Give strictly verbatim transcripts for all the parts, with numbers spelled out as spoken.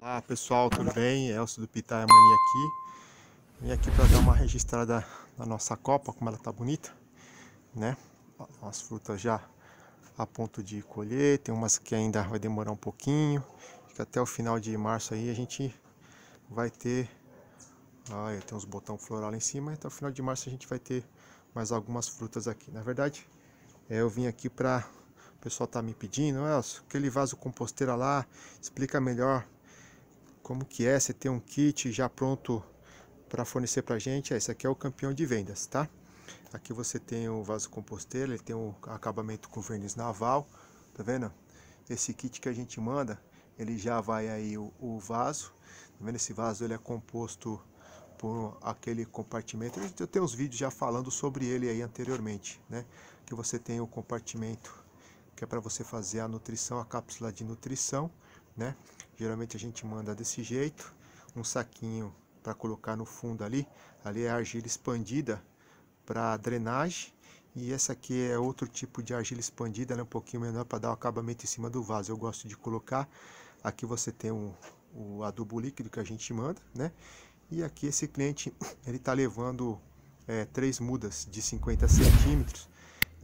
Olá pessoal, tudo bem? Elcio do Pitaya Mani aqui. Vim aqui para dar uma registrada da nossa copa, como ela tá bonita, né? As frutas já a ponto de colher, tem umas que ainda vai demorar um pouquinho, que até o final de março aí a gente vai ter, olha, tem uns botão floral lá em cima, até o final de março a gente vai ter mais algumas frutas aqui. Na verdade, é, eu vim aqui para, o pessoal tá me pedindo, Elcio, aquele vaso composteira lá, explica melhor como que é, você tem um kit já pronto para fornecer pra gente. Esse aqui é o campeão de vendas, tá? Aqui você tem o vaso composteiro, ele tem o acabamento com verniz naval, tá vendo? Esse kit que a gente manda, ele já vai aí o, o vaso, tá vendo? Esse vaso ele é composto por aquele compartimento, eu tenho uns vídeos já falando sobre ele aí anteriormente, né? Que você tem o compartimento que é para você fazer a nutrição, a cápsula de nutrição, né? Geralmente a gente manda desse jeito, um saquinho para colocar no fundo ali, ali é a argila expandida, para drenagem, e essa aqui é outro tipo de argila expandida, ela é um pouquinho menor para dar o acabamento em cima do vaso. Eu gosto de colocar aqui, você tem o, o adubo líquido que a gente manda, né? E aqui esse cliente ele tá levando é, três mudas de cinquenta centímetros,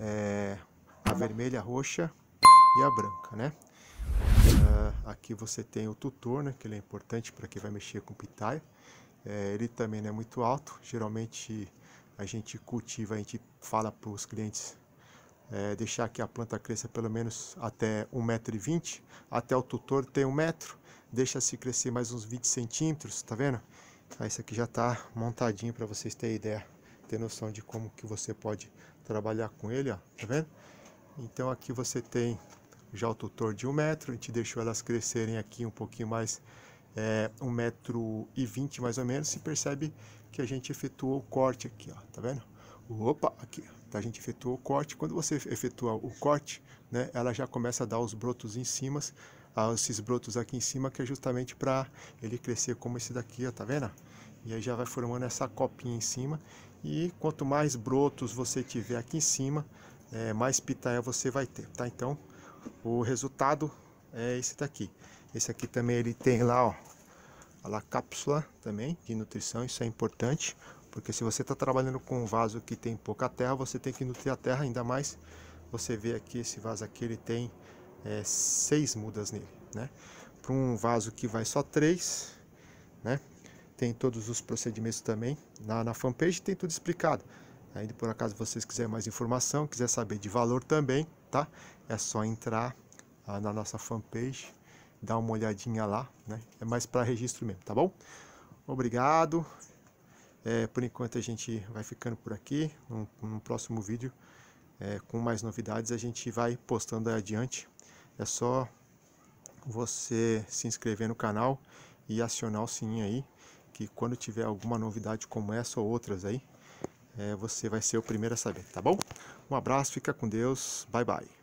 é, a vermelha, a roxa e a branca, né? Uh, aqui você tem o tutor, né? Que ele é importante para quem vai mexer com pitaia. É, ele também não é muito alto, geralmente a gente cultiva, a gente fala para os clientes é, deixar que a planta cresça pelo menos até um metro e vinte, até o tutor tem um metro, deixa-se crescer mais uns vinte centímetros, tá vendo? Aí isso aqui já está montadinho para vocês terem ideia, ter noção de como que você pode trabalhar com ele, ó, tá vendo? Então aqui você tem já o tutor de um metro, a gente deixou elas crescerem aqui um pouquinho mais, é, um metro e vinte mais ou menos, se percebe que a gente efetuou o corte aqui, ó, tá vendo? Opa, aqui, tá, a gente efetuou o corte. Quando você efetua o corte, né, ela já começa a dar os brotos em cima, esses brotos aqui em cima, que é justamente para ele crescer como esse daqui, ó, tá vendo? E aí já vai formando essa copinha em cima, e quanto mais brotos você tiver aqui em cima, é, mais pitaia você vai ter, tá? Então, o resultado é esse daqui. Esse aqui também ele tem lá, ó, a lá, cápsula também de nutrição, isso é importante, porque se você está trabalhando com um vaso que tem pouca terra, você tem que nutrir a terra, ainda mais você vê aqui esse vaso aqui, ele tem é, seis mudas nele, né? Para um vaso que vai só três, né? Tem todos os procedimentos também, na, na fanpage tem tudo explicado. Aí por acaso vocês quiserem mais informação, quiser saber de valor também, tá? É só entrar ah, na nossa fanpage, dá uma olhadinha lá, né? É mais para registro mesmo, tá bom? Obrigado. É, por enquanto a gente vai ficando por aqui. No, no próximo vídeo, é, com mais novidades, a gente vai postando aí adiante. É só você se inscrever no canal e acionar o sininho aí, que quando tiver alguma novidade como essa ou outras aí, é, você vai ser o primeiro a saber, tá bom? Um abraço, fica com Deus, bye bye.